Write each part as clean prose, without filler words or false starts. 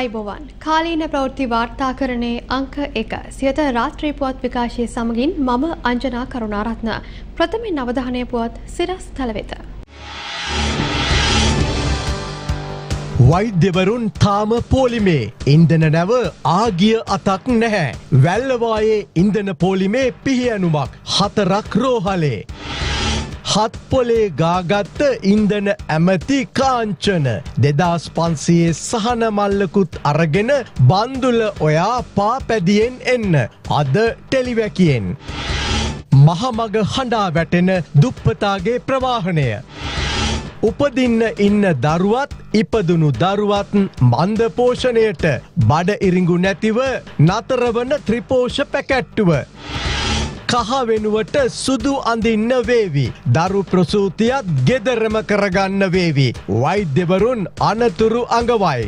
අයිබෝවන් කාලීන ප්‍රවෘත්ති වාර්තාකරණයේ අංක 1 සියත රාත්‍රී පුවත් විකාශයේ සමගින් මම අංජනා කරුණාරත්න ප්‍රථමයෙන් අවධානය පුවත් සිරස්තල වෙත වෛද්‍යවරුන් තාම පොලිමේ ඉන්ධන නැව ආගිය අතක් නැහැ වැල්ලවායේ ඉන්ධන පොලිමේ පිහියනුමක් හතරක් රෝහලේ හත් පොලේ ගාගත්ත ඉන්ධන ඇමති කාංචන 2500 සහන මල්ලකුත් අරගෙන බන්දුල ඔයා පාපැදියෙන් එන්න අද ටෙලිවැකියෙන් මහමග හඬා වැටෙන දුප්පතාගේ ප්‍රවාහණය උපදින්න ඉන්න දරුවත් ඉපදුණු දරුවත් මන්ද පෝෂණයට බඩ ඉරිඟු නැතිව නතරවන ත්‍රිපෝෂ පැකැට්ටුව කහ වෙනුවට සුදු අඳින්න වේවි දරු ප්‍රසූතියත් ගෙදරම කරගන්න වේවි වෛද්‍යවරුන් අනතුරු අඟවයි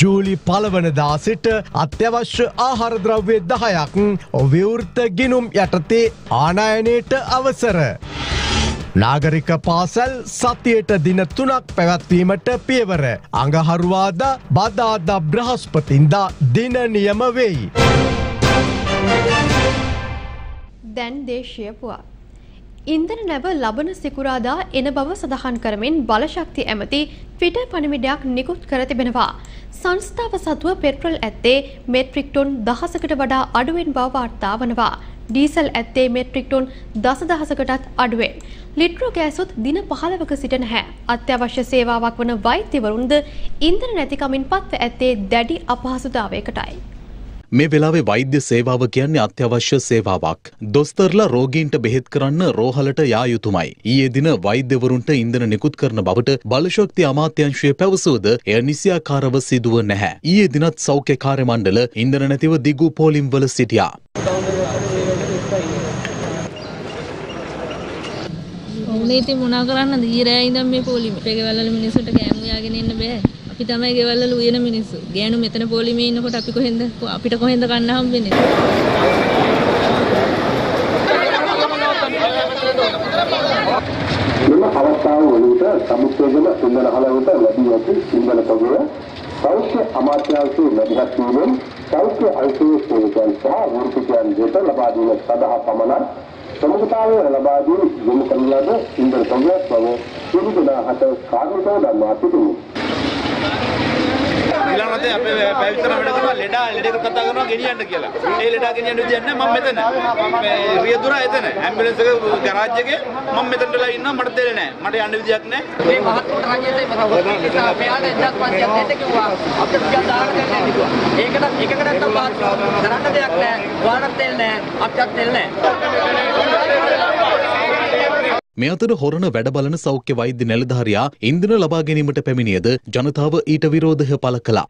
ජූලි 1 වෙනිදා සිට අත්‍යවශ්‍ය ආහාර ද්‍රව්‍ය 10ක් විවෘත ගිණුම් යටතේ ආනයනයට අවසර නාගරික පාසල් සතියට දින 3ක් පැවැත්වීමට පියවර අඟහරුවාදා බදාදා බ්‍රහස්පතින්දා දින නියම වෙයි දැන් දේශීය පුවත්. ඉන්ධන නැව ලබන සිකුරාදා එන බව සඳහන් කරමින් බලශක්ති ඇමති ට්විටර් පණිවිඩයක් නිකුත් කර තිබෙනවා. සංස්ථාව සතුව පෙට්‍රල් ඇත්තේ මෙට්‍රික් ටොන් 1000කට වඩා අඩුවෙන් බව වාර්තා වනවා. ඩීසල් ඇත්තේ මෙට්‍රික් ටොන් 10000කටත් අඩුවෙන්. ලිට්‍රෝ ගෑසුත් දින 15ක සිට නැහැ. අත්‍යවශ්‍ය සේවාවක් වන වෛද්‍යවරුන්ද ඉන්ධන නැතිකමින් පත්ව ඇත්තේ දැඩි අපහසුතාවයකටයි. මේ වෙලාවේ වෛද්‍ය සේවාව කියන්නේ අත්‍යවශ්‍ය සේවාවක්. දොස්තරලා රෝගීන්ට බෙහෙත් කරන්න රෝහලට යා යුතුමයි. ඊයේ දින වෛද්‍යවරුන්ට ඉන්ධන නිකුත් කරන බවට බලශක්ති අමාත්‍යාංශය පැවසුවද එය නිසියාකාරව සිදුව නැහැ. ඊයේ දිනත් සෞඛ්‍ය කාර්ය මණ්ඩල ඉන්ධන නැතිව දිගු පෝලිම්වල සිටියා. ඕනේ ඉතින් මොනා කරන්නද? ඊරෑ ඉඳන් මේ පොලිමේ. පෙගේ වලල මිනිස්සුන්ට කෑම ගාගෙන ඉන්න බෑ. අපි තමයි ගෙවල්වල උයන මිනිස්සු. ගෑනු මෙතන පොලිමේ ඉන්නකොට අපි කොහෙන්ද අපිට කොහෙන්ද ගන්න හම්බෙන්නේ? මෙන්න අවස්ථාව වලට සමුද්‍රවල ඉන්ධන හලවත ලැබී ඇති ඉන්ධන පොදුව සෞඛ්‍ය අමාත්‍යාංශයේ ලැබගත් වීමෙන් සෞඛ්‍ය අයිසෝස් පොලිසන් සහ වෘත්තිකයන් දෙත ලබා දීම සඳහා පමණක් සමුදායේ ලබා දුන් ගොනු කරන ලද ඉන්ධන සංග්‍රහ බව සුදුසුදා හත කාර්යකෝ දන්වා සිටිනවා. ඊළඟට අපේ පැවිතර වැඩ කරන ලෙඩ කතා කරනවා ගෙනියන්න කියලා. ඒ ලෙඩා ගෙනියන්න විදියක් නැහැ මම මෙතන. මේ රියදුරා එතන. ඇම්බියුලන්ස් එක ගරාජ් එකේ මම මෙතනටලා ඉන්නවා මට දෙන්නේ නැහැ. මට යන්න විදියක් නැහැ. මේ මහත්තුන්ට රජයටයි මම මෙයාට 1500ට කිව්වා. අපිට ගියා දාන දෙන්න කිව්වා. ඒකට නැත්තම් පාස් කරන්න දෙයක් නැහැ. වාරක් දෙන්නේ නැහැ. අපිටත් දෙන්නේ නැහැ. මේ අතර හොරණ වැඩ බලන සෞඛ්‍ය වෛද්‍ය නැලධාරියා ඉන්ධන ලබා ගැනීමට පැමිණියද ජනතාව ඊට විරෝධය පළ කළා.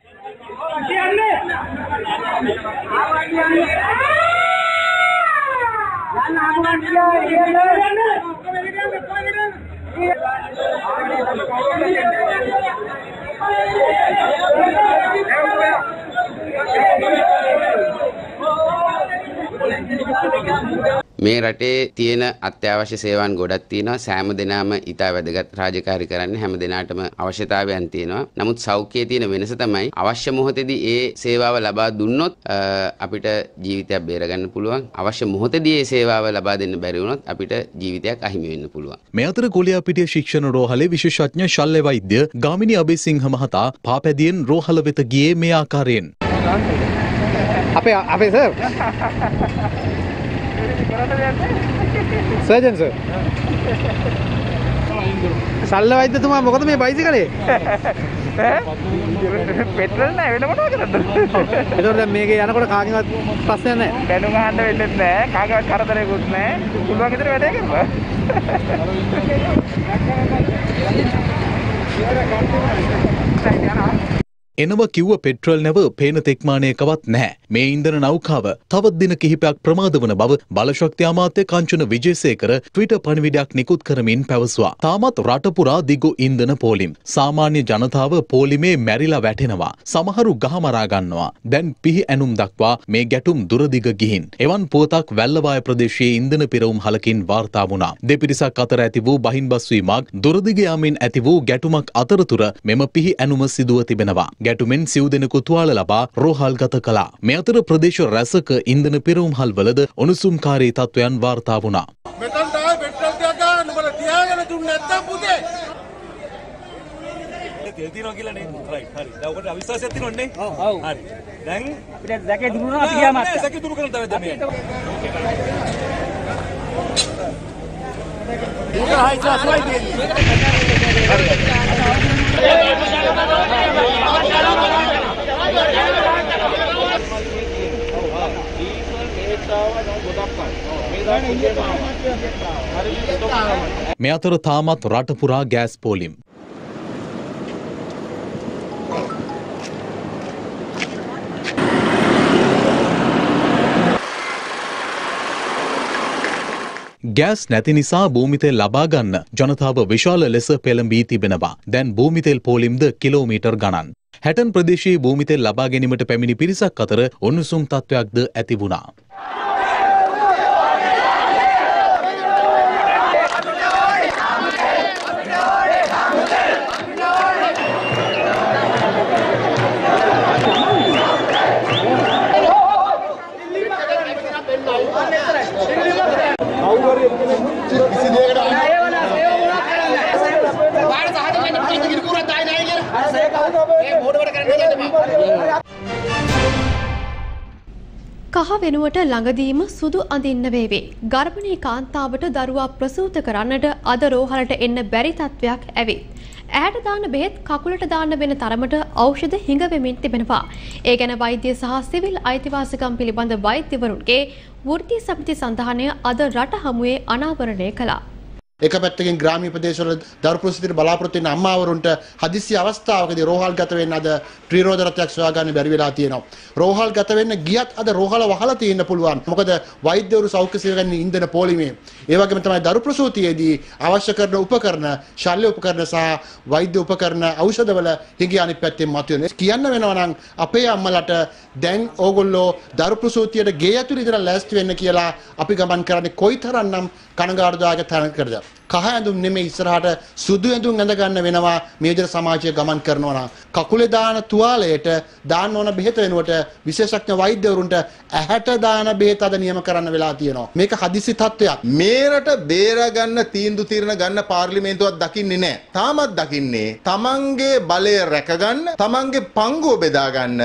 මේ රටේ තියෙන අත්‍යවශ්‍ය සේවාන් ගොඩක් තියෙනවා සෑම දිනම ඊට වැඩගත් රාජකාරී කරන්න හැම දිනාටම අවශ්‍යතාවයන් තියෙනවා නමුත් සෞඛ්‍යයේ තියෙන වෙනස තමයි අවශ්‍ය මොහොතේදී ඒ සේවාව ලබා දුන්නොත් අපිට ජීවිතයක් බේරගන්න පුළුවන් අවශ්‍ය මොහොතේදී ඒ සේවාව ලබා දෙන්න බැරි වුණොත් අපිට ජීවිතයක් අහිමි වෙන්න පුළුවන් මේ අතර කොලියාපිටිය ශික්ෂණ රෝහලේ විශේෂඥ ශල්‍ය වෛද්‍ය ගාමිණී අබේසිංහ මහතා පාපැදියෙන් රෝහල වෙත ගියේ මේ ආකාරයෙන් අපේ සර් සර්ජන් සර් සල්ල වෛද්‍යතුමා මොකද මේ බයිසිකලේ පෙට්‍රල් නැහැ වෙන මොනවා කරද්ද ඒතකොට දැන් මේකේ යනකොට කාගෙවත් ප්‍රශ්නයක් නැහැ බැනුම් අහන්න වෙන්නේ නැහැ කාගෙවත් කරදරයක්වත් නැහැ පුළුවන් විතර වැඩේ කරපන් එනවා කිව්ව පෙට්‍රල් නැව පේන තෙක්මානයකවත් නැහැ. මේ ඉන්ධන නෞකාව තවත් දින කිහිපයක් ප්‍රමාද වන බව බලශක්ති අමාත්‍ය කාංචන විජේසේකර ට්විටර් පණිවිඩයක් නිකුත් කරමින් පැවසුවා. තාමත් රට පුරා දිගු ඉන්ධන පෝලිම්. සාමාන්‍ය ජනතාව පෝලිමේ මැරිලා වැටෙනවා. සමහරු ගහ මරා ගන්නවා. දැන් පිහි ඇනුම් දක්වා මේ ගැටුම් දුරදිග ගිහින්. එවන් පුවතක් වැල්ලවාය ප්‍රදේශයේ ඉන්ධන පිරවුම් හලකින් වාර්තා වුණා. දෙපිරිසක් අතර ඇති වූ බහින්බස් වීමක් දුරදිග යාමෙන් ඇති වූ ගැටුමක් අතරතුර මෙම පිහි ඇනුම සිදුව තිබෙනවා. ගැටුමෙන් සිව්දෙනෙකු තුවාල ලබා රෝහල්ගත කළා. මේ අතර ප්‍රදේශ රැසක ඉන්ධන පෙරමුම්හල්වලද උණුසුම්කාරී තත්වයන් වාර්තා වුණා. මේ අතර තාමත් රට පුරා ගෑස් පෝලිම් ගෑස් නැති නිසා භූමිතෙල් ලබා ගන්න ජනතාව විශාල ලෙස පෙළඹී තිබෙනවා. දැන් භූමිතෙල් පෝලිම්ද කිලෝමීටර් ගණන්. හැටන් ප්‍රදේශයේ භූමිතෙල් ලබා ගැනීමට පැමිණි පිරිසක් අතර උණුසුම් තත්වයක්ද ඇති වුණා. කහ වෙනුවට ළඟදීම සුදු අඳින්න වේවි. ගර්භණී කාන්තාවට දරුවා ප්‍රසූත කරන්නට අද රෝහලට එන්න බැරි තත්වයක් ඇවිත්. ඇයට දාන බෙහෙත් කකුලට දාන්න වෙන තරමට ඖෂධ හිඟ වෙමින් තිබෙනවා. ඒ ගැන වෛද්‍ය සහ සිවිල් අයිතිවාසිකම් පිළිබඳ වෛද්‍යවරුන්ගේ වෘත්ති සමිති සඳහනය අද රට හමුවේ අනාවරණය කළා. එක පැත්තකින් ග්‍රාමීය ප්‍රදේශවල දරු ප්‍රසූතියට බලාපොරොත්තු වෙන අම්මාවරුන්ට හදිසි අවස්ථාවකදී රෝහල්ගත වෙන්න අද ප්‍රතිරෝධ රථයක් සොයාගන්න බැරි වෙලා තියෙනවා. රෝහල්ගත වෙන්න ගියත් අද රෝහල වහලා තියෙන්න පුළුවන්. මොකද වෛද්‍යවරු සෞඛ්‍ය සේවකයන් ඉන්ධන පොලිමේ. ඒ වගේම තමයි දරු ප්‍රසූතියේදී අවශ්‍ය කරන උපකරණ, ශල්‍ය උපකරණ සහ වෛද්‍ය උපකරණ ඖෂධවල හිඟ අනිත් පැත්තෙන් මතුවෙනවා. කියන්න වෙනවා නම් අපේ අම්මලට දැන් ඕගොල්ලෝ දරු ප්‍රසූතියට ගේ ඇතුළේ ඉඳලා ලෑස්ති වෙන්න කියලා අපි ගමන් කරන්නේ කොයිතරම්නම් කනගාටුදායක තැනකට කරද. කහ ඇඳුම් නෙමෙයි ඉස්සරහට සුදු ඇඳුම් ඇඳ ගන්න වෙනවා මේ විදිහට සමාජය ගමන් කරනවා නම්. කකුලේ දාන තුවාලයට දාන්න ඕන බෙහෙත වෙනුවට විශේෂඥ වෛද්‍යවරුන්ට ඇහැට දාන බෙහෙත අද නියම කරන්න වෙලා තියෙනවා. මේක හදිසි තත්ත්වයක්. මේ රට බේරා ගන්න තීන්දුව తీරන ගන්න පාර්ලිමේන්තුවක් දකින්නේ නැහැ. තාමත් දකින්නේ තමන්ගේ බලය රැක ගන්න, තමන්ගේ පංගුව බෙදා ගන්න,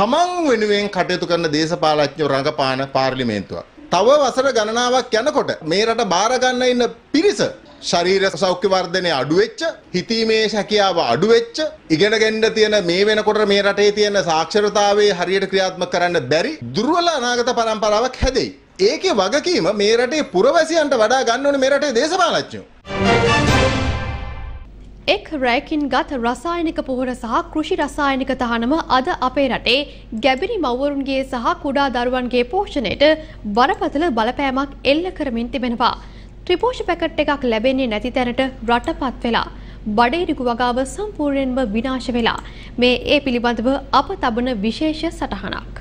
තමන් වෙනුවෙන් කටයුතු කරන දේශපාලඥයෝ රඟපාන පාර්ලිමේන්තුවක්. තව වසර ගණනාවක් යනකොට මේ රට බාර ගන්න ඉන්න පිරිස ශරීර සෞඛ්‍ය වර්ධනය අඩු වෙච්ච, හිතීමේ හැකියාව අඩු වෙච්ච, ඉගෙන ගන්න තියෙන මේ වෙනකොට මේ රටේ තියෙන සාක්ෂරතාවයේ හරියට ක්‍රියාත්මක කරන්න බැරි දුර්වල අනාගත පරම්පරාවක් හැදෙයි. ඒකේ වගකීම මේ රටේ පුරවැසියන්ට වඩා ගන්න ඕනේ මේ රටේ දේශපාලඥයෝ. එක් රැයකින් ගත රසායනික පොහොර සහ කෘෂි රසායනික තහනම අද අපේ රටේ ගැබිරි මව්වරුන්ගේ සහ කුඩා දරුවන්ගේ පෝෂණයට බරපතල බලපෑමක් එල්ල කරමින් තිබෙනවා. ත්‍රිපෝෂ පැකට් එකක් ලැබෙන්නේ නැති තැනට රටපත් වෙලා බඩේරිගු වගාව සම්පූර්ණයෙන්ම විනාශ වෙලා. මේ ඒ පිළිබඳව අප තබන විශේෂ සටහනක්.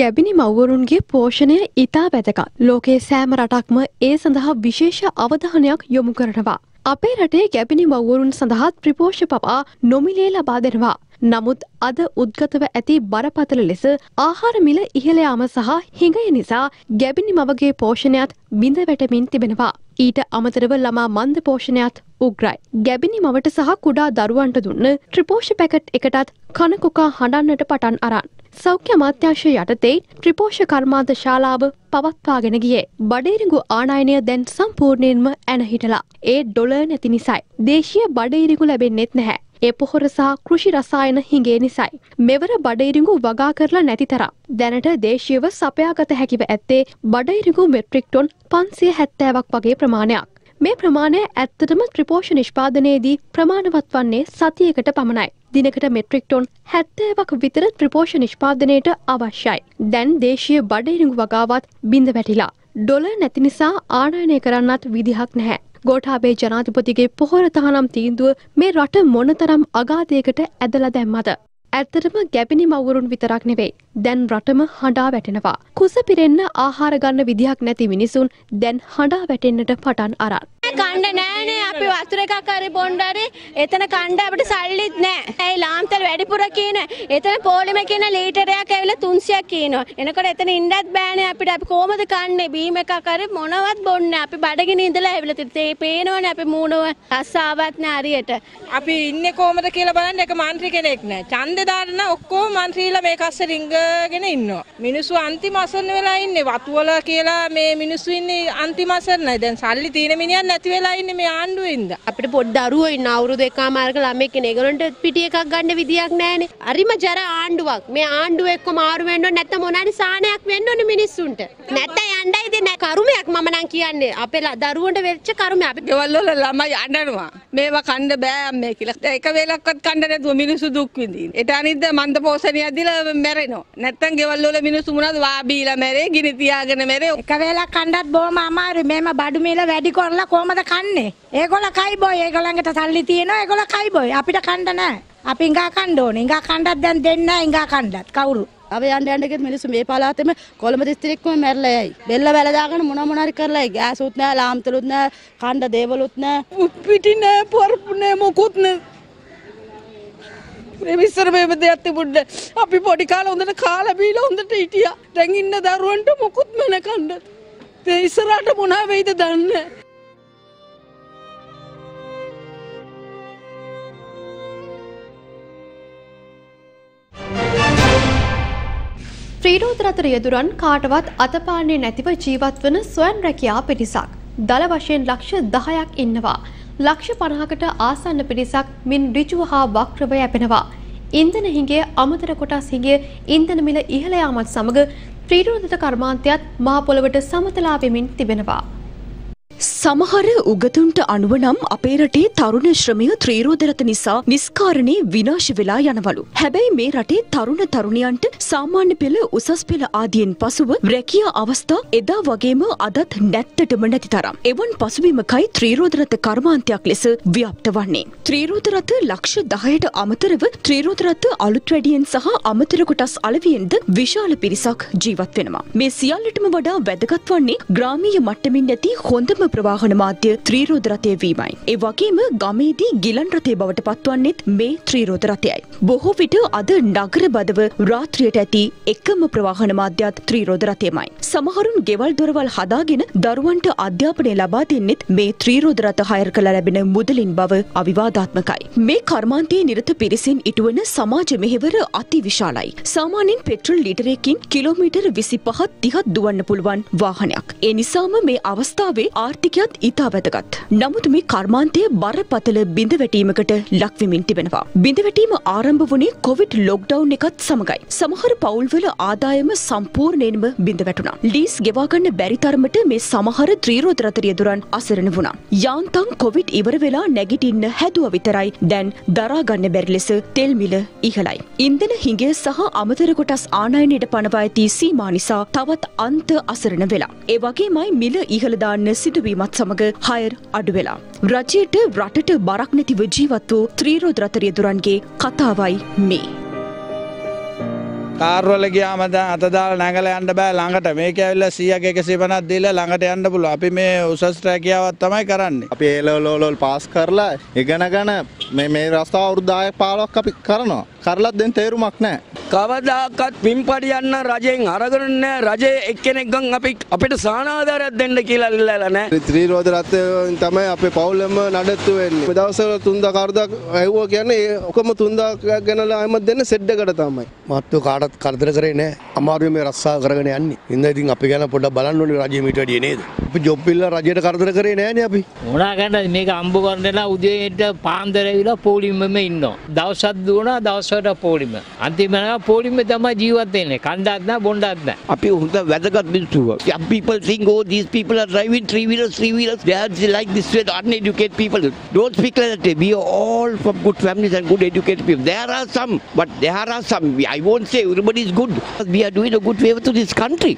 ගැබිනි මව්වරුන්ගේ පෝෂණය ඉතා වැදගත්. ලෝකයේ සෑම රටක්ම ඒ සඳහා විශේෂ අවධානයක් යොමු කරනවා. අපේ රටේ ගැබිනි මව්වරුන් සඳහා ත්‍රිපෝෂ පවා නොමිලේ ලබා දෙනවා. නමුත් අද උද්ගතව ඇති බරපතල ලෙස ආහාර මිල ඉහළ යාම සහ හිඟය නිසා ගැබිනි මවගේ පෝෂණයත් බිඳ වැටමින් තිබෙනවා. ඊට අමතරව ළමා මන්ද පෝෂණයත් උග්‍රයි. ගැබිනි මවට සහ කුඩා දරුවන්ට දුන්න ත්‍රිපෝෂ පැකට් එකටත් කනකොකා හඬන්නට පටන් අරන්. සෞඛ්‍ය අමාත්‍යාංශය යටතේ ත්‍රිපෝෂ කර්මාන්ත ශාලාව පවත්වාගෙන ගියේ. බඩේරිඟු ආනයනය දැන් සම්පූර්ණයෙන්ම ඇනහිටලා. ඒ ඩොලර් නැති නිසායි. දේශීය බඩේරිඟු ලැබෙන්නෙත් නැහැ. ඒ පොහොර සහ කෘෂි රසායන හිඟේ නිසායි. මෙවර බඩේරිඟු වගා කරලා නැති තරම්. දැනට දේශීයව සපයාගත හැකිව ඇත්තේ බඩේරිඟු මෙට්‍රික් ටොන් 570ක් වගේ ප්‍රමාණයක්. මේ ප්‍රමාණය ඇත්තටම ත්‍රිපෝෂ නිෂ්පාදනයේදී ප්‍රමාණවත් වන්නේ සතියකට පමණයි. දිනකට මෙට්‍රික් ටොන් 70ක් විතර ත්‍රිපෝෂ නිෂ්පාදනයට අවශ්‍යයි. දැන් දේශීය බඩේරිඟු වගාවත් බිඳ වැටිලා. ඩොලර් නැති නිසා ආනයනය කරන්නත් විදිහක් නැහැ. ගෝඨාභය ජනාධිපතිගේ පොහොර තහනම් තීන්දුව මේ රට මොනතරම් අගාධයකට ඇදලා දැම්මද? ඇත්තටම ගැබිනි මව්වරුන් විතරක් නෙවෙයි. දැන් රටම හඬා වැටෙනවා. කුස පිරෙන්න ආහාර ගන්න විදිහක් නැති මිනිසුන් දැන් හඬා වැටෙන්නට පටන් අරන්. කණ්ඩ නැහැ අපි වතුර එකක් හරි බොණ්ඩරේ එතන කණ්ඩ අපිට සල්ලිත් නැහැ. ඒ ලාම්තර වැඩිපුර කියන. එතන පොලිමේ කියන ලීටරයක් ඇවිල්ලා 300ක් කියනවා. එනකොට එතන ඉන්නත් බෑනේ අපිට අපි කොහොමද කන්නේ බීම එකක් හරි මොනවත් බොන්නේ අපි බඩගිනි ඉඳලා ඇවිල්ලා තිතේ පේනවනේ අපි මූණව රස්සාවක් නැහැ හරියට. අපි ඉන්නේ කොහොමද කියලා බලන්න එක මන්ත්‍රී කෙනෙක් නැහැ. ඡන්දේ දාන්න ඔක්කොම මන්ත්‍රීලා මේ කස්ස රිංගගෙන ඉන්නවා. මිනිස්සු අන්තිම අසරණ වෙලා ඉන්නේ වතුවල කියලා මේ මිනිස්සු ඉන්නේ අන්තිම අසරණයි. දැන් සල්ලි තියෙන මිනිහක් නැති වෙලා ඉන්නේ මේ ආණ්ඩුවෙන්ද. අපිට පොඩ්ඩ අරුවෝ ඉන්න අවුරුදු එකමාරක ළමෙක් ඉන්නේ. ඒගොල්ලන්ට පිටි එකක් ගන්න විදියක් නැහැනේ. අරිම ජර ආණ්ඩුවක්. මේ ආණ්ඩුව එක්ක මාරු වෙන්න ඕනේ නැත්නම් මොනාරි සාහනයක් වෙන්න ඕනේ මිනිස්සුන්ට. නැත්නම් යණ්ඩයි දෙන්නේ කරුමයක් මම නම් කියන්නේ. අපේ දරුවන්ට වෙච්ච කරුමය. අපි ගෙවල් වල ළමයි අඬනවා. මේවා කන්න බෑ මේ කියලා. ඒක වේලක්වත් කන්න නැතුව මිනිස්සු දුක් විඳින. ඒට අනිද්ද මන්ද පෝෂණියක් දීලා මැරෙනවා. නැත්නම් ගෙවල් වල මිනිස්සු මොනවද වා බීලා මැරේ, ගිනි තියාගෙන මැරේ. එක වේලක් කන්නත් බොහොම අමාරුයි. මේම බඩු මිල වැඩි කරලා කොහමද කන්නේ? ඒගොල්ලෝ කයිබොයි. ඒගොල්ලන්ට සල්ලි තියෙනවා. ඒගොල්ලෝ කයිබොයි. අපිට කන්න නැහැ. අපි ඉංගා කන්න ඕනේ. ඉංගා කන්නත් දැන් දෙන්නේ නැහැ. ඉංගා කන්නත් කවුරු? අපි යන්න යන්න ගෙත් මිනිස්සු මේ පළාතේම කොළඹ දිස්ත්‍රික්කෙම මැරලා යයි. බෙල්ල වැල දාගෙන මොන මොනාරි කරලා යයි. ගෑස් උත් නැහැ, ලාම්තලුත් නැහැ, කණ්ඩ දේවලුත් නැහැ. උප්පිටි නැහැ, පොරපු නැහැ, මොකුත් නැහැ. මේ විසර මේ දෙයක් තිබුණා. අපි පොඩි කාලේ හොඳට කාලා බීලා හොඳට හිටියා. දැන් ඉන්න දරුවන්ට මොකුත් නැහැ කන්න. ඒ ඉස්සරහට මොනවා වෙයිද දන්නේ නැහැ. ත්‍රීරෝද රථ රියදුරන් කාටවත් අතපාන්නේ නැතිව ජීවත් වන ස්වයං රැකියා පිරිසක්. දල වශයෙන් ලක්ෂ 10ක් ඉන්නවා. ලක්ෂ 50කට ආසන්න පිරිසක් මින් ඍජුව හා වක්‍රව යැපෙනවා. ඉන්ධන හිඟය අමතර කොටස් හිඟය ඉන්ධන මිල ඉහළ යාමත් සමග ත්‍රීරෝද කර්මාන්තයත් මහ පොළවට සමතලා වෙමින් තිබෙනවා. සමහර උගතුන්ට අනුව නම් අපේ රටේ තරුණ ශ්‍රමය ත්‍රීරෝද රථ නිසා නිස්කාරණේ විනාශ වෙලා යනවලු. හැබැයි මේ රටේ තරුණ තරුණියන්ට සාමාන්‍ය පෙළ උසස් පෙළ ආදීන් පසුව රැකියා අවස්ථා එදා වගේම අදත් නැත්තටම නැති තරම්. එවන් පසුබිමකයි ත්‍රීරෝද රථ කර්මාන්තයක් ලෙස ව්‍යාප්ත වන්නේ. ත්‍රීරෝද රථ ලක්ෂ 10ට අමතරව ත්‍රීරෝද රථ අලුත් වැඩියෙන් සහ අමතර කොටස් අලවියෙන්ද විශාල පිරිසක් ජීවත් වෙනවා. මේ සියල්ලටම වඩා වැදගත් වන්නේ ග්‍රාමීය මට්ටමින් ඇති හොඳම ප්‍රවාහන මාධ්‍ය ත්‍රීරෝද රථය වීමයි. ඒ වගේම ගමේදී ගිලන් රථය බවට පත්වන්නේත් මේ ත්‍රීරෝද රථයයි. බොහෝ විට අද නගර බදව රාත්‍රියට ඇති එකම ප්‍රවාහන මාධ්‍යත් ත්‍රීරෝද රථයමයි. සමහරුන් ගෙවල් දොරවල් හදාගෙන දරුවන්ට අධ්‍යාපනය ලබා දෙන්නෙත් මේ ත්‍රීරෝද රථ හයර් කළ ලැබෙන මුදලින් බව අවිවාදාත්මකයි. මේ කර්මාන්තයේ නිරත පිරිසින් ඉටුවන සමාජ මෙහෙවර අතිවිශාලයි. සාමාන්‍යයෙන් පෙට්‍රල් ලීටරයකින් කිලෝමීටර් 25-30ක් දුවන්න පුළුවන් වාහනයක්. ඒ නිසාම මේ අවස්ථාවේ ආර්ථිකයත් ඉතා වැදගත්. නමුත් මේ කර්මාන්තය බරපතල බිඳවැටීමකට ලක්විමින් තිබෙනවා. බිඳවැටීම ආරම්භ වුණේ කොවිඩ් ලොක්ඩවුන් එකත් සමගයි. සමහර පවුල්වල ආදායම සම්පූර්ණයෙන්ම බිඳවැටුණා. ලීස් ගෙවා ගන්න බැරි තරමට මේ සමහර ත්‍රීරෝද රථ රියදුරන් අසරණ වුණා. යාන්තම් කොවිඩ් ඉවර වෙලා නැගිටින්න හැදුවා විතරයි දැන් දරා ගන්න බැරි ලෙස තෙල් මිල ඉහළයි. ඉන්ධන හිඟය සහ අමතර කොටස් ආනයනයට පනවා ඇති සීමා නිසා තවත් අන්ත අසරණ වෙලා. ඒ වගේමයි මිල ඉහළ දාන්න සිදුවීමත් සමග හයර් අඩු වෙලා. රජයට රටට බරක් නැතිව ජීවත් වූ ත්‍රීරෝද රථ රියදුරන්ගේ කතාවයි මේ. කාර්වල ගියාම දැන් අත දාලා නැගලා යන්න බෑ ළඟට. මේක ඇවිල්ලා 100ක 150ක් දීලා ළඟට යන්න පුළුවන්. අපි මේ උසස් රැකියාවක් තමයි කරන්නේ. අපි ඒ ලෝල් පාස් කරලා ඉගෙනගෙන මේ රස්තාව අවුරුදු 10ක් 15ක් අපි කරනවා. කරලත් දැන් තේරුමක් නැහැ. කවදාකවත් පින්පඩියන්න රජෙන් අරගෙන නැහැ. රජේ එක්කෙනෙක් ගන් අපිට සානාධාරයක් දෙන්න කියලා ඉල්ලලා නැහැ. ත්‍රීරෝද රථයෙන් තමයි අපේ පවුලම නඩත්තු වෙන්නේ. මේ දවස්වල 3000 ඇහුවා කියන්නේ ඔකම 3000ක් ගණනලා හැම දෙන්න සෙට් එකට තමයි. මාත්තු කාටවත් කරදර කරේ නැහැ. අමාරුවේ මේ රස්සාව කරගෙන යන්නේ. ඉතින් අපි ගැන පොඩ්ඩක් බලන්න ඕනේ රජයේ මීට වැඩිය නේද? අපි ජොබ් ඉල්ල රජයට කරදර කරේ නැහැනේ අපි. මොනා ගන්න මේක අම්බු කරන්නලා උදේට පාන්දර ඇවිල්ලා පොලිමෙම ඉන්නවා. දවසක් දුවනවා දවස් පෝලිම අන්තිමනවා පෝලිම තමයි ජීවත් වෙන්නේ කණ්ඩායම් නැ බොණ්ඩායම් නැ අපි හුඟ වැදගත් මිනිස්සු. Young people think oh these people are driving three wheelers they are like this way uneducated people don't speak like that. We are all from good families and good educated people. There are some I won't say everybody is good. We are doing a good favor to this country.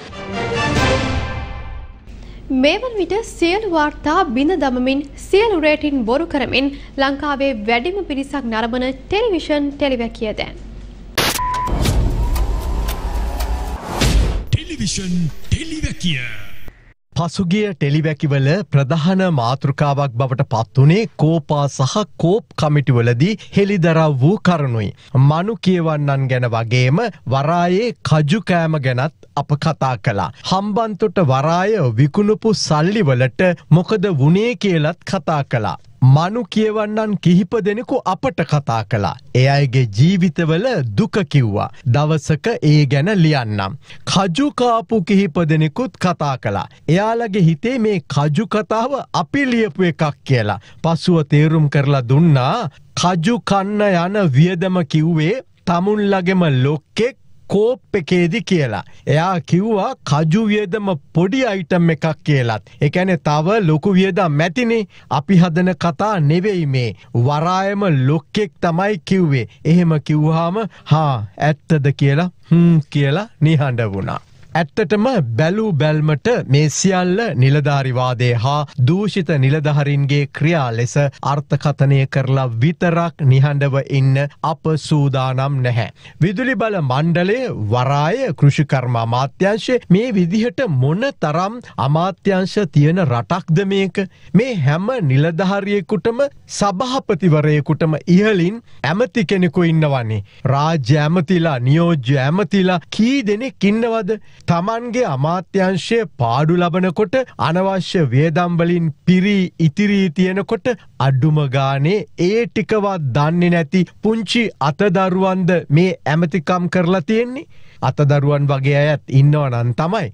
මේ වන විට සියලු වාර්තා බිඳ දමමින් සියලු rating බොරු කරමින් ලංකාවේ වැඩිම පිරිසක් නරඹන ටෙලිවිෂන් ටෙලිවැකිය දැන්. ටෙලිවිෂන් ටෙලිවැකිය පසුගිය ටෙලිවැකිවල ප්‍රධාන මාතෘකාවක් බවට පත්වුණේ කෝපා සහ කෝප් කමිටුවලදී හෙළිදරව් වූ කරුණුයි. මනු කියවන්නන් ගැන වගේම වරායේ කජුකෑම ගැනත් අප කතා කළා. හම්බන්තොට වරාය විකුණපු සල්ලිවලට මොකද වුණේ කියලත් කතා කළා. මනු කියවන්නන් කිහිප දෙනෙකු අපට කතා කළා. ඒ අයගේ ජීවිතවල දුක කිව්වා. දවසක ඒ ගැන ලියන්නම්. කජු කාපු කිහිප දෙනෙකුත් කතා කළා. එයාලගේ හිතේ මේ කජු කතාව අපි ලියපු එකක් කියලා. පසුව තේරුම් කරලා දුන්නා කජු කන්න යන වියදම කිව්වේ තමුන්ලගෙම ලොක්කෙක් කෝප් එකේදි කියලා. එයා කිව්වා කජු වියදම පොඩි අයිටම් එකක් කියලාත්. ඒ කියන්නේ තව ලොකු වියදම් නැතිනේ. අපි හදන කතා නෙවෙයි මේ. වරායම ලොක්කෙක් තමයි කිව්වේ. එහෙම කිව්වහම හා ඇත්තද කියලා කියලා නිහඬ වුණා. ඇත්තටම බැලූ බැල්මට මේ සියල්ල නිලධාරිවාදය හා දූෂිත නිලධහරින්ගේ ක්‍රියා ලෙස අර්ථකථනය කරලා විතරක් නිහඬව ඉන්න අප සූදානම් නැහැ. විදුලි බල මණ්ඩලේ වරාය කෘෂිකර්ම අමාත්‍යංශය මේ විදිහට මොන තරම් අමාත්‍යංශ තියෙන රටක්ද මේක? මේ හැම නිලධහරියෙකුටම සභාපතිවරයෙකුටම ඉහලින් ඇමති කෙනෙකු ඉන්නවන්නේ. රාජ්‍ය ඇමතිලා නියෝජ්‍ය ඇමතිලා කී දෙනෙක් ඉන්නවද? තමන්ගේ අමාත්‍යංශය පාඩු ලබනකොට අනවශ්‍ය වේදම්වලින් පිරී ඉතිරී තියෙනකොට අඩුම ගානේ ඒ ටිකවත් දන්නේ නැති පුංචි අතදරුවන්ද මේ ඇමතිකම් කරලා තියෙන්නේ. අතදරුවන් වගේ අයත් ඉන්නවා නම් තමයි.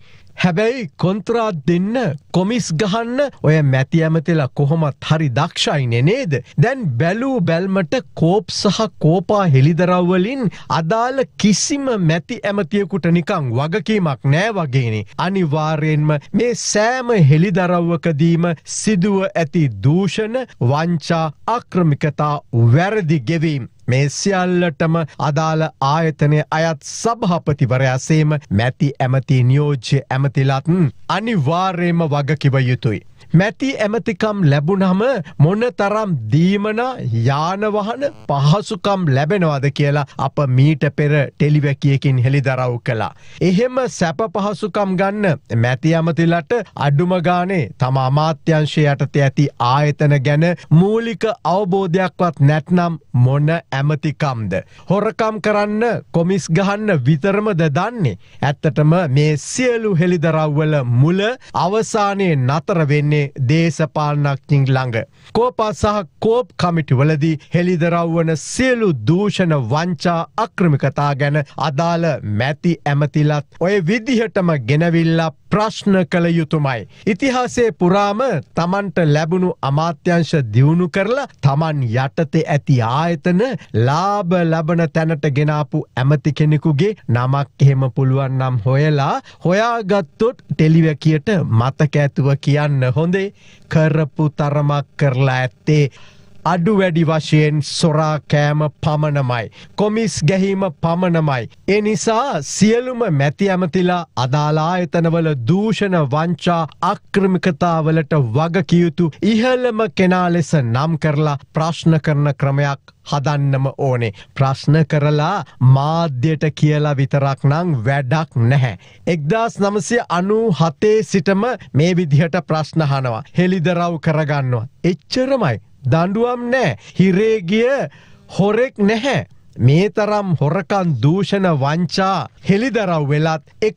හැබැයි කොන්ත්‍රාත් දෙන්න කොමිස් ගහන්න ඔය මැති ඇමතිලා කොහොමත් හරි දක්ෂයිනේ නේද? දැන් බැලූ බැල්මට කෝප් සහ කෝපා හෙළිදරව්වලින් අදාළ කිසිම මැති ඇමතියෙකුට නිකං වගකීමක් නෑ වගේනේ. අනිවාර්යෙන්ම මේ සෑම හෙළිදරව්වකදීම සිදුව ඇති දූෂණ, වංචා, අක්‍රමිකතා, වැරදි ගෙවීම්. මේ සියල්ලටම අදාළ ආයතනය අයත් සභාපතිවරයාසේම මැති ඇමති නියෝජ්‍ය ඇමතිලත් අනිවාර්යෙන්ම වගකිව යුතුයි. මැති ඇමතිකම් ලැබුණම මොන තරම් දීමනා යානවහන පහසුකම් ලැබෙනවද කියලා අප මීට පෙර ටෙලිවැකියකින් හෙළිදරව් කළා. එහෙම සැප පහසුකම් ගන්න මැති ඇමතිලට අඩුම ගානේ තම අමාත්‍යංශය යටතේ ඇති ආයතන ගැන මූලික අවබෝධයක්වත් නැත්නම් මොන ඇමතිකම්ද? හොරකම් කරන්න කොමිස් ගහන්න විතරමද දන්නේ? ඇත්තටම මේ සියලු හෙළිදරව්වල මුල අවසානයේ නතර වෙන්නේ දේශපාලනඥයින් ළඟ. කෝපා සහ කෝප් කමිටුවලදී හෙළිදරව් වන සියලු දූෂණ, වංචා, අක්‍රමිකතා ගැන අදාළ මැති ඇමතිලත් ඔය විදිහටම ගෙනවිල්ලා ප්‍රශ්න කළ යුතුමයි. ඉතිහාසයේ පුරාම තමන්ට ලැබුණු අමාත්‍යංශ දියුණු කරලා තමන් යටතේ ඇති ආයතන ලාභ ලබන තැනට ගෙනාපු ඇමති කෙනෙකුගේ නමක් එහෙම පුළුවන් නම් හොයලා හොයාගත්තොත් ටෙලිවැකියට මතක ඇතුව කියන්න හොඳේ. කරපු තරමක් කරලා ඇත්තේ අඩු වැඩි වශයෙන් සොරා කෑම පමණමයි. කොමිස් ගැහිම පමණමයි. ඒ නිසා සියලුම මැති ඇමතිලා අදාළ ආයතනවල දූෂණ, වංචා, අක්‍රමිකතාවලට වගකිව යුතු ඉහළම කෙනා ලෙස නම් කරලා ප්‍රශ්න කරන ක්‍රමයක් හදන්නම ඕනේ. ප්‍රශ්න කරලා මාධ්‍යයට කියලා විතරක් නම් වැඩක් නැහැ. 1997 සිටම මේ විදිහට ප්‍රශ්න අහනවා. හෙළිදරව් කරගන්නවා. එච්චරමයි. දඬුවම් නෑ. හිරේ ගිය හොරෙක් නැහැ. මේ තරම් හොරකම්, දූෂණ, වංචා හෙළිදරව් වෙලත් එක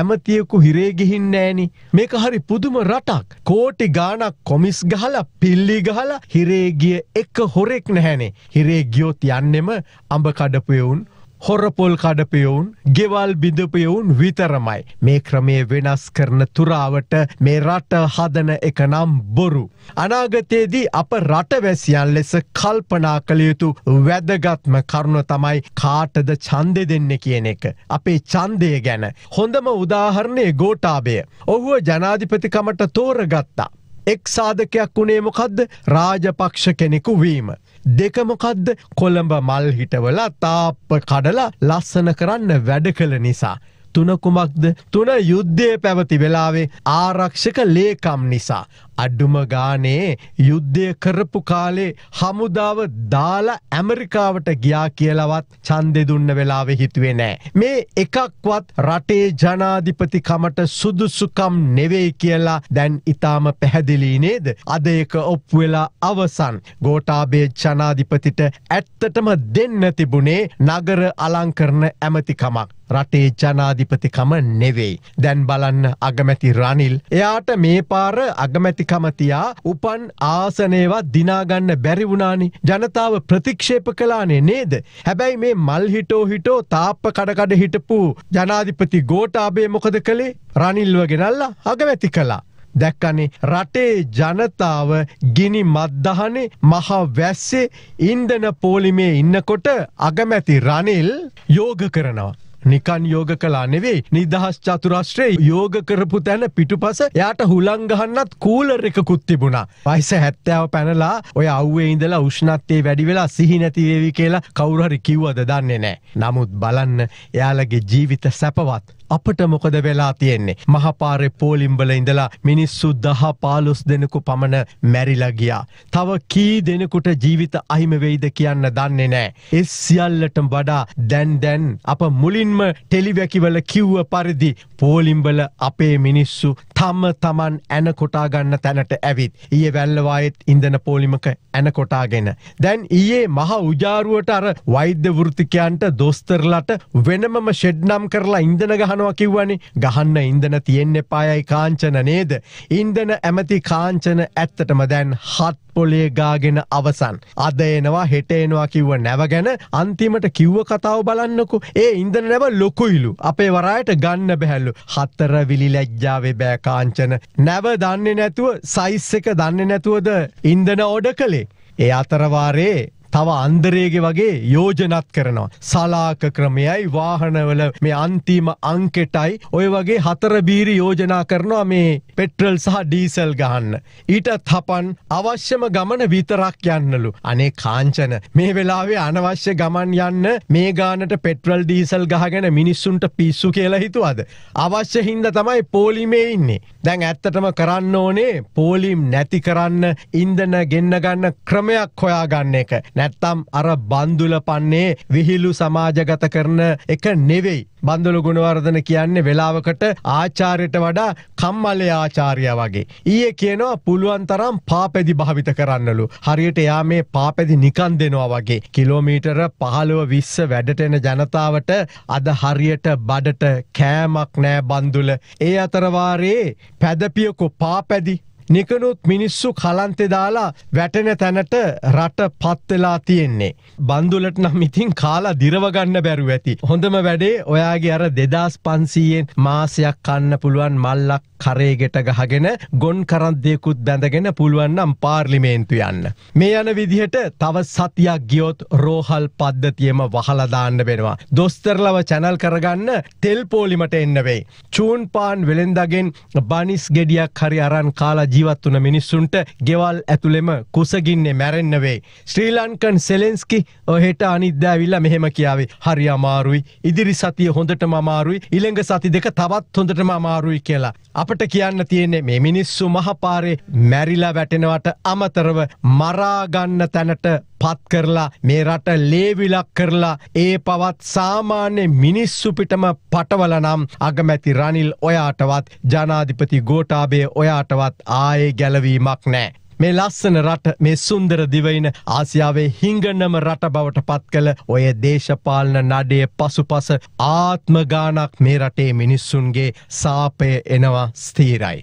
ඇමතියෙකු හිරේ ගිහින් නෑනි. මේක හරි පුදුම රටක්. කෝටි ගාණක් කොමිස් ගහලා පිල්ලි ගහලා හිරේ ගිය එක හොරෙක් නැහැනේ. හිරේ ගියොත් යන්නෙම අඹ කඩපෙවුන්, හොරපොල් කඩපෙවුන්, ගෙවල් බිඳපෙවුන් විතරමයි. මේ ක්‍රමයේ වෙනස් කරන තුරාවට මේ රට හදන එක නම් බොරු. අනාගතයේදී අප රටවැසියන් ලෙස කල්පනා කළ යුතු වැදගත්ම කරුණ තමයි කාටද ඡන්දෙ දෙන්නේ කියන එක. අපේ ඡන්දය ගැන හොඳම උදාහරණය ගෝඨාභය. ඔහුව ජනාධිපතිකමට තෝරගත්තා. එක් සාධකයක් වුණේ මොකද්ද? රාජපක්ෂ කෙනෙකු වීම. දෙක මොකද්ද? කොළඹ මල් හිටවල තාප්ප කඩලා ලස්සන කරන්න වැඩ කළ නිසා. තුන කුමක්ද? තුන යුද්ධයේ පැවති වෙලාවේ ආරක්ෂක ලේකම් නිසා. අඩුම ගානේ යුද්ධය කරපු කාලේ හමුදාව දාලා ඇමරිකාවට ගියා කියලාවත් ඡන්දෙ දුන්න වෙලාවේ හිතුවේ නෑ මේ එකක්වත් රටේ ජනාධිපති කමට සුදුසුකම් නෙවෙයි කියලා දැන් ඊටාම පැහැදිලි නේද අද ඒක ඔප් වෙලා අවසන් ගෝඨාභය ජනාධිපතිට ඇත්තටම දෙන්න තිබුණේ නගර අලංකරණ ඇමතිකමක් රටේ ජනාධිපතිකම නෙවෙයි දැන් බලන්න අගමැති රනිල් එයාට මේ පාර අගමැතිකම තියා උපන් ආසනේවත් දිනා ගන්න බැරි වුණානේ ජනතාව ප්‍රතික්ෂේප කළානේ නේද හැබැයි මේ මල් හිටෝ තාප්ප කඩ කඩ හිටපු ජනාධිපති ගෝඨාභය මොකද කළේ රනිල්ව ගෙනල්ලා අගමැති කළා දැක්කනේ රටේ ජනතාව ගිනි මත් දහනේ මහ වැස්සේ ඉන්ධන පොලිමේ ඉන්නකොට අගමැති රනිල් යෝග කරනවා නිකන් යෝග කළා නෙවෙයි නිදහස් චතුරාස්ත්‍රයේ යෝග කරපු තැන පිටුපස යාට හුලං ගහන්නත් කූලර් එකකුත් තිබුණා. වයස 70 පැනලා ඔය අවුවේ ඉඳලා උෂ්ණත්වය වැඩි වෙලා සිහි නැති වේවි කියලා කවුරු හරි කිව්වද දන්නේ නැහැ. නමුත් බලන්න එයාලගේ ජීවිත සැපවත්. අපට මොකද වෙලා තියෙන්නේ මහපාරේ පොලිම්බල ඉඳලා මිනිස්සු 10 15 දෙනෙකු පමණ මැරිලා ගියා. තව කී දෙනෙකුට ජීවිත අහිම වෙයිද කියන්න දන්නේ නැහැ. ඒ සියල්ලටම වඩා දැන් අප මුලින්ම ටෙලිවැකිවල කිව්ව පරිදි පොලිම්බල අපේ මිනිස්සු තමන් ඇන කොටා ගන්න තැනට ඇවිත්. ඊයේ වැල්ලවායේත් ඉන්ධන පොලිමක ඇන කොටාගෙන. දැන් ඊයේ මහ උජාරුවට අර වෛද්‍ය වෘත්තිකයන්ට දොස්තරලට වෙනමම ෂෙඩ් නම් කරලා ඉන්ධන ගහන කිව්වනේ ගහන්න ඉන්ධන තියෙන්න එපායයි කාංචන නේද ඉන්ධන ඇමති කාංචන ඇත්තටම දැන් හත් පොලේ ගාගෙන අවසන් අද එනවා හෙට එනවා කිව්ව නැව ගැන අන්තිමට කිව්ව කතාව බලන්නකෝ ඒ ඉන්ධන නැව ලොකුයිලු අපේ වරායට ගන්න බැහැලු හතර විලි ලැජ්ජාවේ බෑ කාංචන නැව දන්නේ නැතුව සයිස් එක දන්නේ නැතුවද ඉන්ධන ඕඩර් කළේ ඒ අතර වාරේ තව අන්දරේගේ වගේ යෝජනාත් කරනවා. සලාක ක්‍රමයයි වාහනවල මේ අන්තිම අංකෙටයි ඔය වගේ හතර බීරි යෝජනා කරනවා මේ පෙට්‍රල් සහ ඩීසල් ගහන්න. ඊටත් හපන් අවශ්‍යම ගමන විතරක් යන්නලු. අනේ කාංචන මේ වෙලාවේ අනවශ්‍ය ගමන් යන්න මේ ගානට පෙට්‍රල් ඩීසල් ගහගෙන මිනිස්සුන්ට පිස්සු කියලා හිතුවද? අවශ්‍ය හින්දා තමයි පොලිමේ ඉන්නේ. දැන් ඇත්තටම කරන්න ඕනේ පොලිම් නැති කරන්න ඉන්ධන ගෙන්න ගන්න ක්‍රමයක් හොයාගන්න එක. නැත්තම් අර බන්දුල පන්නේ විහිළු සමාජගත කරන එක නෙවෙයි බන්දුල ගුණවර්ධන කියන්නේ වෙලාවකට ආචාර්යට වඩා කම්මලේ ආචාර්යා වගේ ඊයේ කියනවා පුළුවන් තරම් පාපෙදි භාවිත කරන්නලු හරියට එයා මේ පාපෙදි නිකන් දෙනවා වගේ කිලෝමීටර 15 20 වැඩට එන ජනතාවට අද හරියට බඩට කෑමක් නෑ බන්දුල ඒ අතර වාරේ පැදපියකෝ පාපෙදි නිකනුත් මිනිස්සු කලන්තේ දාලා වැටෙන තැනට රට පත් වෙලා තියෙන්නේ. බන්දුලට නම් ඉතින් කාලා දිරව ගන්න බැරුව ඇති. හොඳම වැඩේ ඔයාගේ අර 2500න් මාසයක් කන්න පුළුවන් මල්ලක් කරේ ගෙට ගහගෙන ගොන් කරන්දේකුත් බැඳගෙන පුළුවන් නම් පාර්ලිමේන්තු යන්න. මේ යන විදිහට තව සතියක් ගියොත් රෝහල් පද්ධතියම වහලා දාන්න වෙනවා. දොස්තරලව channel කරගන්න තෙල් පොලිමට එන්න වෙයි. චූන් පාන් වෙලෙන්දාගෙන් බනිස් ගෙඩියක් හරි අරන් කාලා ජීවත් වුණ මිනිස්සුන්ට ගෙවල් ඇතුළෙම කුසගින්නේ මැරෙන්න වෙයි. ශ්‍රී ලංකන් සෙලෙන්ස්කි ඔහෙට අනිද්දා ඇවිල්ලා මෙහෙම කියාවේ. හරි අමාරුයි. ඉදිරි සතිය හොඳටම අමාරුයි. ඊළඟ සති දෙක තවත් හොඳටම අමාරුයි කියලා. අපිට කියන්න තියෙන්නේ මේ මිනිස්සු මහපාරේ මැරිලා වැටෙනවට අමතරව මරා ගන්න තැනට පත් කරලා මේ රට ලේවිලක් කරලා ඒ පවත් සාමාන්‍ය මිනිස්සු පිටම පටවල නම් අගමැති රනිල් ඔයාටවත් ජනාධිපති ගෝඨාභය ඔයාටවත් ආයේ ගැලවීමක් නැහැ. මේ ලස්සන රට මේ සුන්දර දිවයින ආසියාවේ හිඟනම රට බවට පත් කළ ඔය දේශපාලන නඩේ පසුපස ආත්ම ගානක් මේ රටේ මිනිස්සුන්ගේ සාපය එනවා ස්ථිරයි.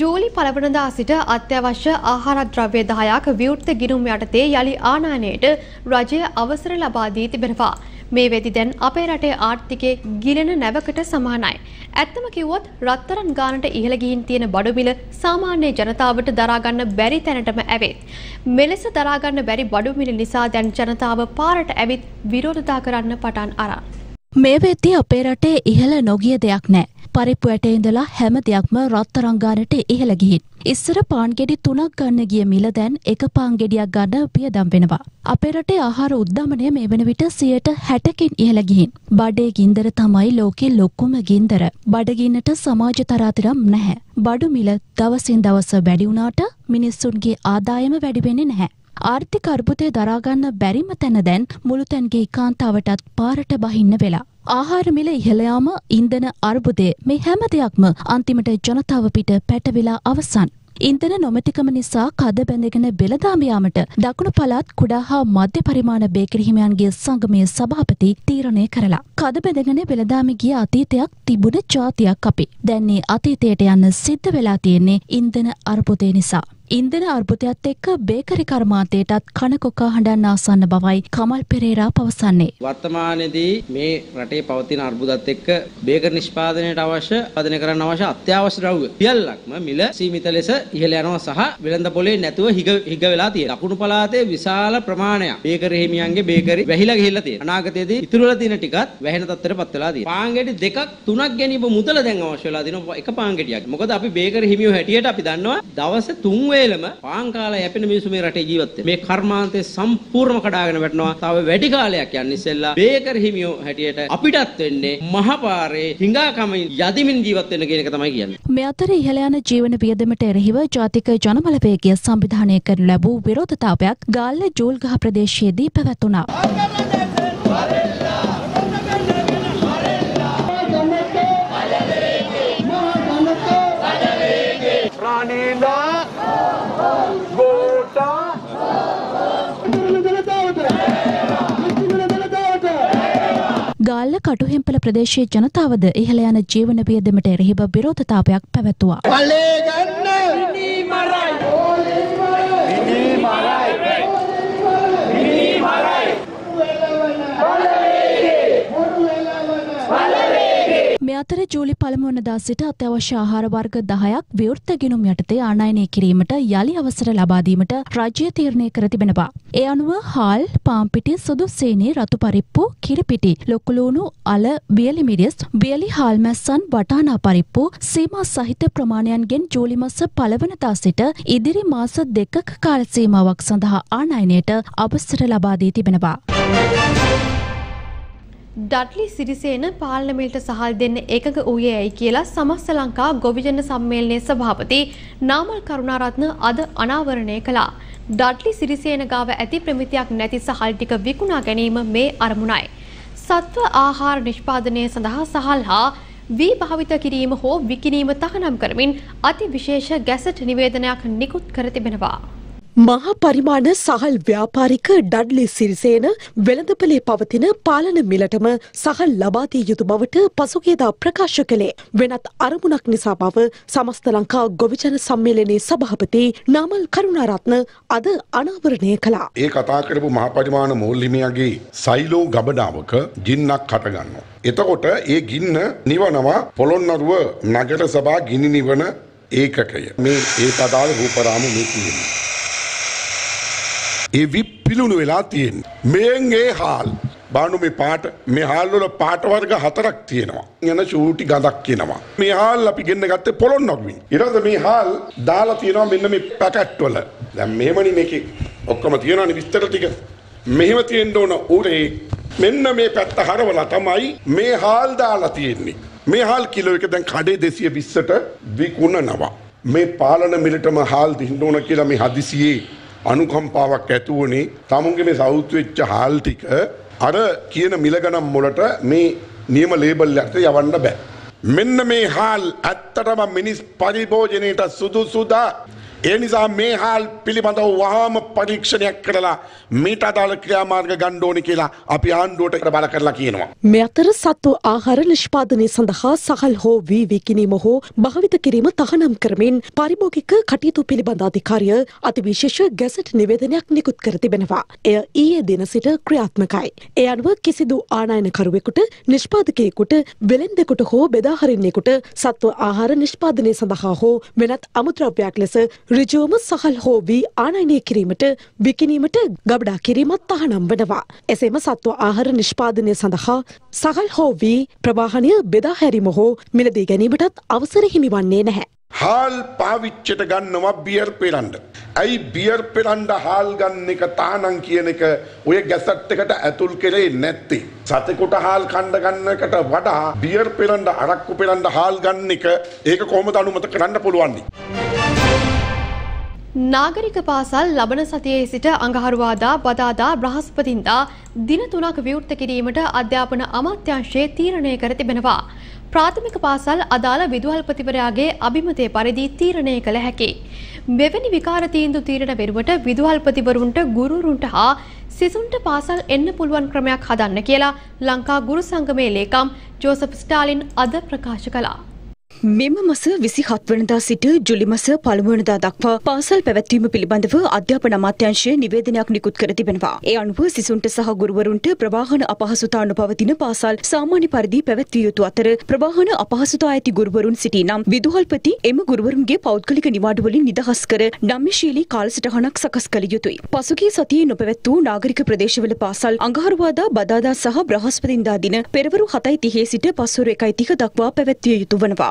ජූලි 1වනදා සිට අත්‍යවශ්‍ය ආහාරද්‍රව්‍ය 10ක් විවෘත ගිණුම් යටතේ යලි ආනයනයට රජය අවසර ලබා දී තිබෙනවා. මේ වෙති දැන් අපේ රටේ ආර්ථිකයේ ගිලෙන නැවකට සමානයි. ඇත්තම කිව්වොත් රත්තරන් ගානට ඉහළ ගිහින් තියෙන බඩු මිල සාමාන්‍ය ජනතාවට දරා ගන්න බැරි තැනටම ඇවිත්. මෙලෙස දරා ගන්න බැරි බඩු මිල නිසා දැන් ජනතාව පාරට ඇවිත් විරෝධතා කරන්න පටන් අරන්. මේ වෙද්දී අපේ රටේ ඉහළ නොගිය දෙයක් නැහැ. පරිප්පු ඇටේ ඉඳලා හැම දෙයක්ම රත්තරන් ගානට ඉහළ ගිහින්. ඉස්සර පාන් ගෙඩි 3ක් ගන්න ගිය මිල දැන් එක පාන් ගෙඩියක් ගන්න පියදම් වෙනවා. අපේ රටේ ආහාර උද්දමනය මේ වෙන විට 60%කින් ඉහළ ගිහින්. බඩේ ගින්දර තමයි ලෝකේ ලොකුම ගින්දර. බඩ ගින්නට සමාජ තරාතිරම් නැහැ. බඩු මිල දවසින් දවස වැඩි වුණාට මිනිස්සුන්ගේ ආදායම වැඩි වෙන්නේ නැහැ. ආර්ථික අර්බුදය දරා ගන්න බැරිම තැන දැන් මුළුතැන්ගේ කාන්තාවටත් පාරට බහින්න වෙලා. ආහාර මිල ඉහළ යාම, ඉන්ධන අර්බුදය මේ හැම දෙයක්ම අන්තිමට ජනතාව පිට පැටවිලා අවසන්. ඉන්ධන නොමැතිකම නිසා කඩ බැඳගෙන බෙලදාම යාමට දකුණු පළාත් කුඩා හා මධ්‍ය පරිමාණ බේකිරිහිමියන්ගේ සංගමයේ සභාපති තීරණය කරලා. කඩ බැඳගෙන බෙලදාම ගිය අතීතයක් තිබුණ ජාතියක් අපි. දැන් මේ අතීතයට යන්න සිද්ධ වෙලා තියෙන්නේ ඉන්ධන අර්බුදය නිසා. ඉන්ධන අර්බුදයත් එක්ක බේකරි කර්මාන්තයටත් කනකොකා හඬන්න ආසන්න බවයි කමල් පෙරේරා පවසන්නේ. වර්තමානයේදී මේ රටේ පවතින අර්බුදත් එක්ක බේකරි නිෂ්පාදනයට අවශ්‍ය වර්ධනය කරන්න අවශ්‍ය අත්‍යවශ්‍ය ද්‍රව්‍ය සියල්ලක්ම මිල සීමිත ලෙස ඉහළ යනවා සහ වෙළඳ පොලේ නැතුව හිග වෙලා තියෙනවා. ලකුණු පළාතේ විශාල ප්‍රමාණයක් බේකරි හිමියන්ගේ බේකරි වැහිලා ගිහිල්ලා තියෙනවා. අනාගතයේදී ඉතුරු වෙලා තියෙන ටිකත් වැහෙන තත්ත්වයටපත් වෙලා තියෙනවා. පාන් ගෙඩි 2ක් 3ක් ගැනීම මුදල දැන් අවශ්‍ය වෙලා දිනවා එක පාන් ගෙඩියක්. මොකද අපි බේකරි හිමියෝ හැටියට අපි දන්නවා දවස් 3 පාන් කාලය යැපෙන මිනිස්සු මේ රටේ ජීවත් වෙන. මේ කර්මාන්තේ සම්පූර්ණම කඩාගෙන වැටෙනවා. තව වැඩි කාලයක් යන්න ඉස්සෙල්ලා බේකර් හිමියෝ හැටියට අපිටත් වෙන්නේ මහපාරේ හිඟාකම යදිමින් ජීවත් වෙන කියන එක තමයි කියන්නේ. මේ අතර ඉහළ යන ජීවන වියදමට එරෙහිව ජාතික ජනබල වේගය සංවිධානය කර ලැබූ විරෝධතාවයක් ගාල්ල ජූල්ගහ ප්‍රදේශයේදී පැවතුණා. ගාල්ල කටුහෙම්පල ප්‍රදේශයේ ජනතාවද ඉහළ යන ජීවන වියදමට එරෙහිව විරෝධතාවයක් පැවැත්වුවා. මේ අතර ජූලි 1 වනදා සිට අත්‍යවශ්‍ය ආහාර වර්ග 10ක් විවෘත ගිණුම් යටතේ ආනයනය කිරීමට යලි අවසර ලබා දීමට රාජ්‍ය තීරණය කර තිබෙනවා. ඒ අනුව හාල්, පාම්පිටි, සුදු සීනි, රතු පරිප්පු, කිරිපිටි, ලොකුලූණු, අල, බියලි මිරිස්, බියලි හාල් මැස්සන්, වටානා පරිප්පු සීමා සහිත ප්‍රමාණයන්ගෙන් ජූලි මාස 1 වනදා සිට ඉදිරි මාස 2ක කාල සීමාවක් සඳහා ආනයනයට අවසර ලබා දී තිබෙනවා. ඩට්ලි සිරිසේන පාර්ලිමේන්තුවට සහල් දෙන්න එකඟ වූයේ ඇයි කියලා සමස්ත ලංකා ගොවිජන සම්මේලනයේ සභාපති නාමල් කරුණාරත්න අද අනාවරණය කළා. ඩට්ලි සිරිසේන ගාව ඇති ප්‍රමිතියක් නැති සහල් ටික විකුණා ගැනීම මේ අරමුණයි. සත්ව ආහාර නිෂ්පාදනය සඳහා සහල් හා වී භාවිත කිරීම හෝ විකිණීම තහනම් කරමින් අතිවිශේෂ ගැසට් නිවේදනයක් නිකුත් කර තිබෙනවා. මහා පරිමාණ සහල් ව්‍යාපාරික ඩඩ්ලි සිරිසේන වෙළඳපලේ පවතින පාලන මිලටම සහල් ලබා දිය යුතු බවට පසුගියදා ප්‍රකාශ කළේ වෙනත් අරමුණක් නිසා බව සමස්ත ලංකා ගොවිජන සම්මේලනයේ සභාපති නාමල් කරුණාරත්න අද අනාවරණය කළා. ඒ කතා කරපු මහා පරිමාණ මෝල් හිමියගේ සයිලෝ ගබඩාවක ගින්නක් හට ගන්නවා. එතකොට ඒ ගින්න නිවනවා පොළොන්නරුව නගර සභා ගිනි නිවන ඒකකය. මේ ඒ පදාල රූපරාමු මේ කියන්නේ. ඒ විපිලුණු වෙලා තියෙන. මේන් ඒ හාල් බානු මේ පාට මේ හාල් වල පාට වර්ග 4ක් තියෙනවා. යන චූටි ගඳක් එනවා. මේ හාල් අපි ගෙන්න ගත්තේ පොළොන්නරුවෙන්. ඊට මේ හාල් දාලා තියෙනවා මෙන්න මේ පැකට් වල. දැන් මෙහෙමනේ මේකේ ඔක්කොම තියෙනවානේ විස්තර ටික. මෙහෙම තියෙන්න ඕන උරේ මෙන්න මේ පැත්ත හරවලා තමයි මේ හාල් දාලා තියෙන්නේ. මේ හාල් කිලෝ එක දැන් කඩේ 220ට විකුණනවා. මේ පාලන මිලටම හාල් දෙන්න ඕන කියලා මේ හදිසියේ අනුකම්පාවක් ඇති වුණේ තමුන්ගේ මේ සවුත් වෙච්ච හාල් ටික අර කියන මිල ගණන් වලට මේ නියම ලේබල් එකට යවන්න බෑ. මෙන්න මේ හාල් ඇත්තටම මිනිස් පරිභෝජනයට සුදුසුද? ඒ නිසා මේ හාල් පිළිබඳව වහාම පරීක්ෂණයක් කරලා මීට අදාළ ක්‍රියාමාර්ග ගන්න ඕනේ කියලා අපි ආණ්ඩුවට බල කරලා කියනවා. මේ අතර සත්ව ආහාර නිෂ්පාදනය සඳහා සහල් හෝ වී විකිණීම හෝ භාවිත කිරීම තහනම් කරමින් පාරිභෝගික කටයුතු පිළිබඳ අධිකාරිය අතිවිශේෂ ගැසට් නිවේදනයක් නිකුත් කර තිබෙනවා. එය ඊයේ දින සිට ක්‍රියාත්මකයි. ඒ අනුව කිසිදු ආනයනකරුවෙකුට, නිෂ්පාදකයෙකුට, වෙළෙන්දෙකුට හෝ බෙදා හරින්නෙකුට සත්ව ආහාර නිෂ්පාදනය සඳහා හෝ වෙනත් අමුද්‍රව්‍යයක් ලෙස ඍජුවම සහල් හෝබී ආනයනය කිරීමට බිකිනීමට ගබඩා කිරීමත් තහනම් වනවා. එසේම සත්ව ආහාර නිෂ්පාදනය සඳහා සහල් හෝබී ප්‍රවාහනය බෙදා හැරීම හෝ මිලදී ගැනීමටත් අවසර හිමි වන්නේ නැහැ. හාල් පාවිච්චිට ගන්නවා බියර් පෙරණ්ඩ. ඇයි බියර් පෙරණ්ඩ හාල් ගන්න එක තානම් කියන එක ඔය ගැසට් එකට ඇතුල් කරේ නැත්තේ. සතෙකුට හාල් කණ්ඩ ගන්නකට වඩා බියර් පෙරණ්ඩ අරක්කු පෙරණ්ඩ හාල් ගන්න එක ඒක කොහොමද අනුමත කරන්න පුළුවන්නේ? නාගරික පාසල් ලබන සතියේ සිට අඟහරුවාදා බදාදා බ්‍රහස්පතින්දා දින 3ක විවෘත කිරීමට අධ්‍යාපන අමාත්‍යාංශය තීරණය කර තිබෙනවා. ප්‍රාථමික පාසල් අදාළ විදුහල්පතිවරයාගේ අභිමතය පරිදි තීරණය කළ හැකි. මෙවැනි විකාර තීන්දුව තීරණ වෙනුවට විදුහල්පතිවරුන්ට ගුරුවරුන්ට හා සිසුන්ට පාසල් එන්න පුළුවන් ක්‍රමයක් හදන්න කියලා ලංකා ගුරු සංගමේ ලේකම් ජෝසප් ස්ටාලින් අද ප්‍රකාශ කළා. මෙම මස 27 වනදා සිට ජූලි මස 1 වනදා දක්වා පාසල් පැවැත්වීම පිළිබඳව අධ්‍යාපන අමාත්‍යාංශය නිවේදනයක් නිකුත් කර තිබෙනවා. ඒ අනුව සිසුන්ට සහ ගුරුවරුන්ට ප්‍රවාහන අපහසුතා නොපවතින පාසල් සාමාන්‍ය පරිදි පැවැත්විය යුතු අතර ප්‍රවාහන අපහසුතා ඇති ගුරුවරුන් සිටිනම් විදුහල්පති එම ගුරුවරුන්ගේ පෞද්ගලික නිවාඩු වලින් නිදහස් කර නම්‍යශීලී කාලසටහනක් සකස් කළ යුතුයි. පසුගිය සතියේ නොපැවැත් වූ නාගරික ප්‍රදේශවල පාසල් අඟහරුවාදා බදාදා සහ බ්‍රහස්පතින්දා දින පෙරවරු 7:30 සිට පස්වරු 1:30 දක්වා පැවැත්විය යුතු වනවා.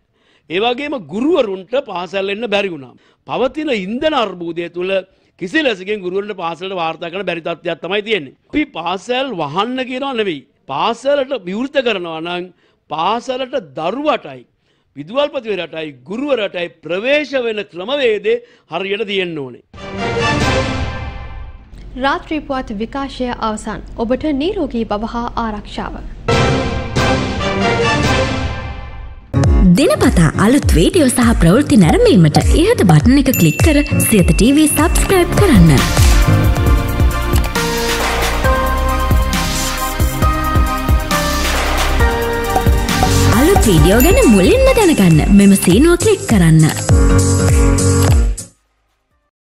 ඒවගේම ගුරුවරුන්ට පාසල් එන්න බැරි වුණා. පවතින ඉන්ධන අර්බුදය තුළ කිසි ලෙසකින් ගුරුවරුන්ට පාසලට වාර්තා කරන්න බැරි තත්ත්වයක් තමයි තියෙන්නේ. අපි පාසල් වහන්න කියනවා නෙවෙයි. පාසලට විවෘත කරනවා නම් පාසලට දරුවටයි විදුහල්පතිවරයාටයි ගුරුවරයාටයි ප්‍රවේශ වෙන ක්‍රමවේදේ හරියට තියෙන්න ඕනේ. රාත්‍රී පුවත් විකාශය අවසන්. ඔබට නිරෝගී බව හා ආරක්ෂාව. දිනපතා අලුත් වීඩියෝ සහ ප්‍රවෘත්ති නැරඹීමට ඉහත බටන් එක ක්ලික් කර සියත ටීවී සබ්ස්ක්‍රයිබ් කරන්න. අලුත් වීඩියෝ ගැන මුලින්ම දැනගන්න මෙම සීනුව ක්ලික් කරන්න.